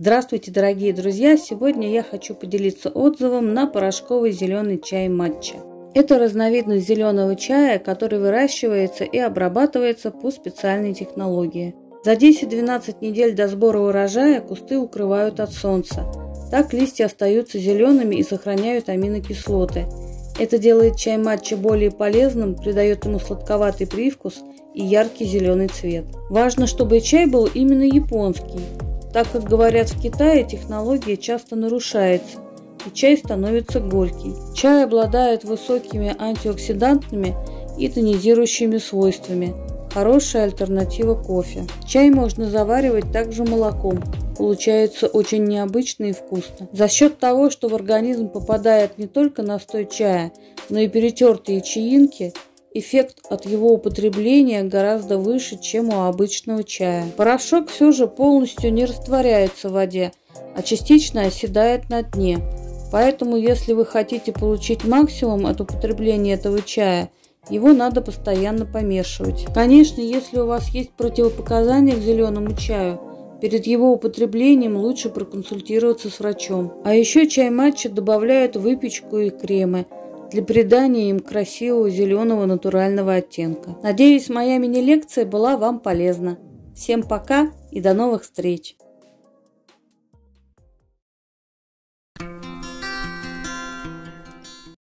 Здравствуйте, дорогие друзья! Сегодня я хочу поделиться отзывом на порошковый зеленый чай матча. Это разновидность зеленого чая, который выращивается и обрабатывается по специальной технологии. За 10-12 недель до сбора урожая кусты укрывают от солнца. Так листья остаются зелеными и сохраняют аминокислоты. Это делает чай матча более полезным, придает ему сладковатый привкус и яркий зеленый цвет. Важно, чтобы чай был именно японский. Так как говорят в Китае, технология часто нарушается, и чай становится горький. Чай обладает высокими антиоксидантными и тонизирующими свойствами. Хорошая альтернатива кофе. Чай можно заваривать также молоком. Получается очень необычно и вкусно. За счет того, что в организм попадает не только настой чая, но и перетертые чаинки, эффект от его употребления гораздо выше, чем у обычного чая. Порошок все же полностью не растворяется в воде, а частично оседает на дне. Поэтому, если вы хотите получить максимум от употребления этого чая, его надо постоянно помешивать. Конечно, если у вас есть противопоказания к зеленому чаю, перед его употреблением лучше проконсультироваться с врачом. А еще чай матча добавляют в выпечку и кремы для придания им красивого зеленого натурального оттенка. Надеюсь, моя мини-лекция была вам полезна. Всем пока и до новых встреч!